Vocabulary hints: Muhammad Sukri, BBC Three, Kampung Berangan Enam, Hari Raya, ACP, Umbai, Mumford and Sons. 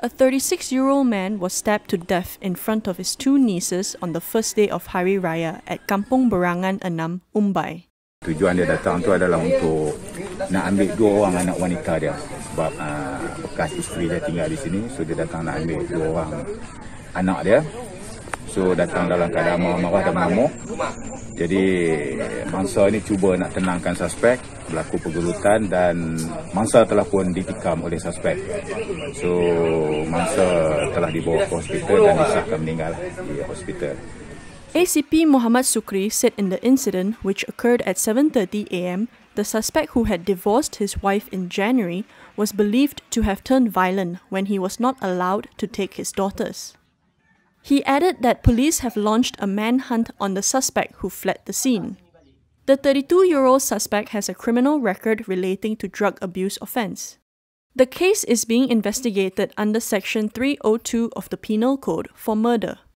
A 36-year-old man was stabbed to death in front of his two nieces on the first day of Hari Raya at Kampung Berangan Enam, Umbai. Tujuan dia datang tu adalah untuk nak ambil dua orang anak wanita dia sebab bekas isteri dia tinggal di sini, so dia datang nak ambil dua orang anak dia. So datang dalam keadaan marah-marah dan mengamuk. Jadi mangsa ini cuba nak tenangkan suspek, berlaku pergelutan dan mangsa telah pun ditikam oleh suspek. So mangsa telah dibawa ke hospital dan disahkan meninggal di hospital. ACP Muhammad Sukri said in the incident, which occurred at 7:30 a.m, the suspect, who had divorced his wife in January, was believed to have turned violent when he was not allowed to take his daughters. He added that police have launched a manhunt on the suspect who fled the scene. The 32-year-old suspect has a criminal record relating to drug abuse offence. The case is being investigated under Section 302 of the Penal Code for murder.